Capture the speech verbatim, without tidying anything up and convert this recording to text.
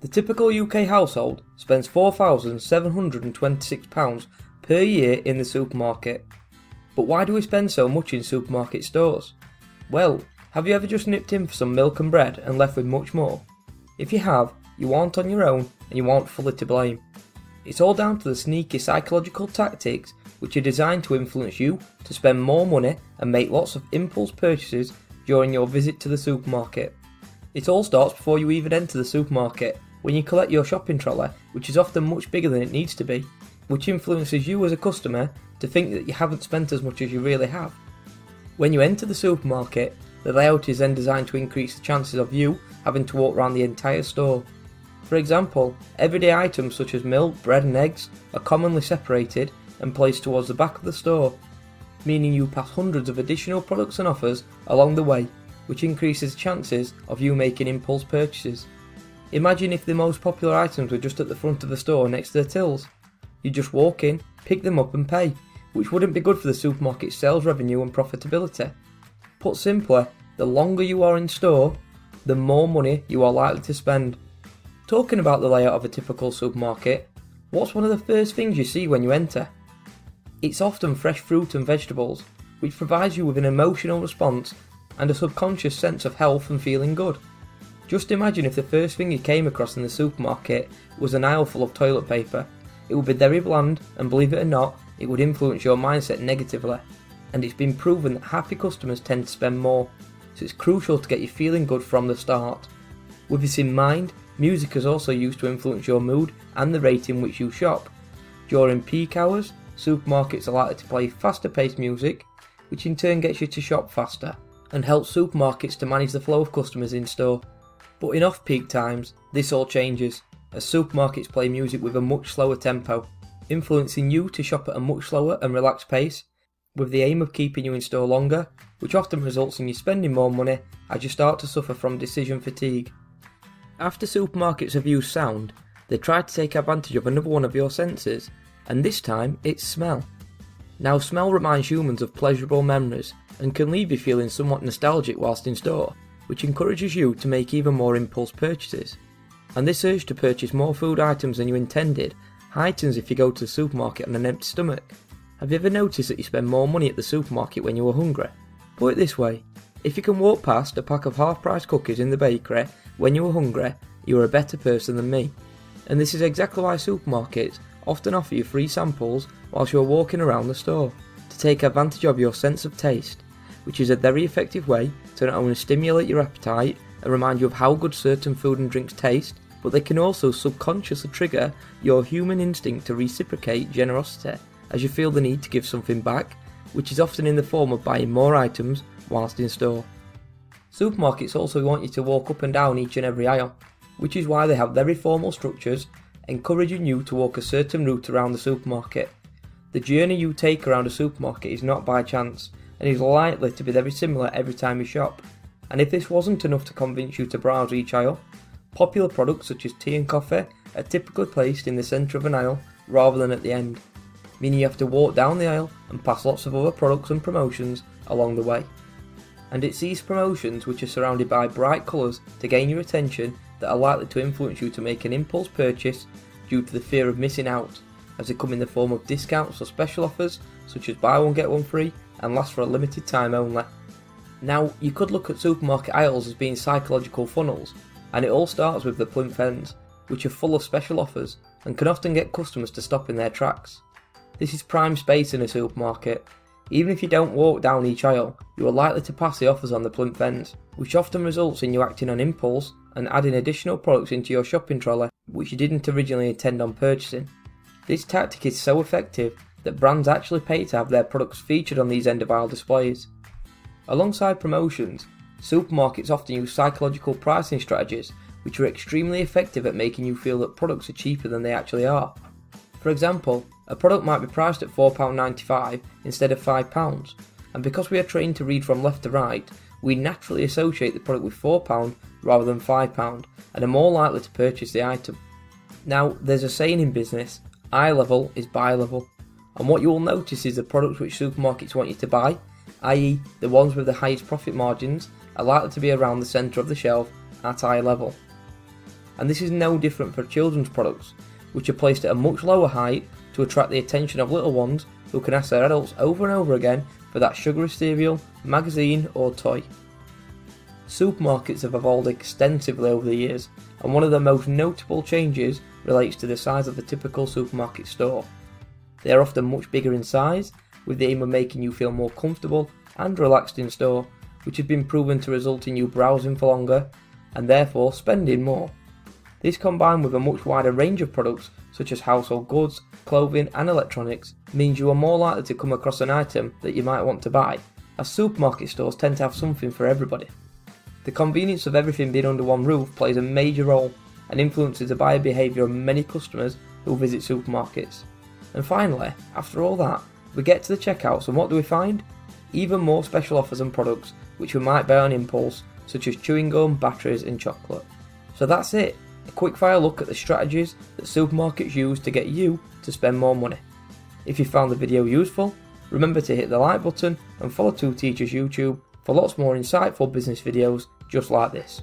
The typical U K household spends four thousand seven hundred and twenty-six pounds per year in the supermarket. But why do we spend so much in supermarket stores? Well, have you ever just nipped in for some milk and bread and left with much more? If you have, you aren't on your own and you aren't fully to blame. It's all down to the sneaky psychological tactics which are designed to influence you to spend more money and make lots of impulse purchases during your visit to the supermarket. It all starts before you even enter the supermarket, when you collect your shopping trolley, which is often much bigger than it needs to be, which influences you as a customer to think that you haven't spent as much as you really have. When you enter the supermarket, the layout is then designed to increase the chances of you having to walk around the entire store. For example, everyday items such as milk, bread and eggs are commonly separated and placed towards the back of the store, meaning you pass hundreds of additional products and offers along the way, which increases chances of you making impulse purchases. Imagine if the most popular items were just at the front of the store next to the tills. You just walk in, pick them up and pay, which wouldn't be good for the supermarket's sales revenue and profitability. Put simply, the longer you are in store, the more money you are likely to spend. Talking about the layout of a typical supermarket, what's one of the first things you see when you enter? It's often fresh fruit and vegetables, which provides you with an emotional response and a subconscious sense of health and feeling good. Just imagine if the first thing you came across in the supermarket was an aisle full of toilet paper. It would be very bland, and believe it or not, it would influence your mindset negatively. And it's been proven that happy customers tend to spend more, so it's crucial to get you feeling good from the start. With this in mind, music is also used to influence your mood and the rate in which you shop. During peak hours, supermarkets are likely to play faster paced music, which in turn gets you to shop faster and helps supermarkets to manage the flow of customers in store. But in off-peak times, this all changes, as supermarkets play music with a much slower tempo, influencing you to shop at a much slower and relaxed pace, with the aim of keeping you in store longer, which often results in you spending more money as you start to suffer from decision fatigue. After supermarkets have used sound, they try to take advantage of another one of your senses, and this time it's smell. Now, smell reminds humans of pleasurable memories and can leave you feeling somewhat nostalgic whilst in store, which encourages you to make even more impulse purchases. And this urge to purchase more food items than you intended heightens if you go to the supermarket on an empty stomach. Have you ever noticed that you spend more money at the supermarket when you are hungry? Put it this way, if you can walk past a pack of half-price cookies in the bakery when you are hungry, you are a better person than me. And this is exactly why supermarkets often offer you free samples whilst you are walking around the store, to take advantage of your sense of taste, which is a very effective way to not only stimulate your appetite and remind you of how good certain food and drinks taste, but they can also subconsciously trigger your human instinct to reciprocate generosity, as you feel the need to give something back, which is often in the form of buying more items whilst in store. Supermarkets also want you to walk up and down each and every aisle, which is why they have very formal structures, encouraging you to walk a certain route around the supermarket. The journey you take around a supermarket is not by chance, and is likely to be very similar every time you shop. And if this wasn't enough to convince you to browse each aisle, popular products such as tea and coffee are typically placed in the centre of an aisle rather than at the end, meaning you have to walk down the aisle and pass lots of other products and promotions along the way. And it's these promotions, which are surrounded by bright colours to gain your attention, that are likely to influence you to make an impulse purchase due to the fear of missing out, as they come in the form of discounts or special offers such as buy one get one free and last for a limited time only. Now, you could look at supermarket aisles as being psychological funnels, and it all starts with the plinth ends, which are full of special offers and can often get customers to stop in their tracks. This is prime space in a supermarket. Even if you don't walk down each aisle, you are likely to pass the offers on the plinth ends, which often results in you acting on impulse and adding additional products into your shopping trolley which you didn't originally intend on purchasing. This tactic is so effective that brands actually pay to have their products featured on these end of aisle displays. Alongside promotions, supermarkets often use psychological pricing strategies which are extremely effective at making you feel that products are cheaper than they actually are. For example, a product might be priced at four pounds ninety-five instead of five pounds, and because we are trained to read from left to right, we naturally associate the product with four pounds rather than five pounds and are more likely to purchase the item. Now, there's a saying in business, eye level is buy level, and what you will notice is the products which supermarkets want you to buy, that is the ones with the highest profit margins, are likely to be around the centre of the shelf at eye level. and this is no different for children's products, which are placed at a much lower height to attract the attention of little ones who can ask their adults over and over again for that sugary cereal, magazine or toy. Supermarkets have evolved extensively over the years, and one of the most notable changes relates to the size of the typical supermarket store. They are often much bigger in size, with the aim of making you feel more comfortable and relaxed in store, which has been proven to result in you browsing for longer, and therefore spending more. This, combined with a much wider range of products such as household goods, clothing and electronics, means you are more likely to come across an item that you might want to buy, as supermarket stores tend to have something for everybody. The convenience of everything being under one roof plays a major role and influences the buyer behaviour of many customers who visit supermarkets. And finally, after all that, we get to the checkouts, and what do we find? Even more special offers and products which we might buy on impulse, such as chewing gum, batteries and chocolate. So that's it, a quickfire look at the strategies that supermarkets use to get you to spend more money. If you found the video useful, remember to hit the like button and follow Two Teachers YouTube for lots more insightful business videos just like this.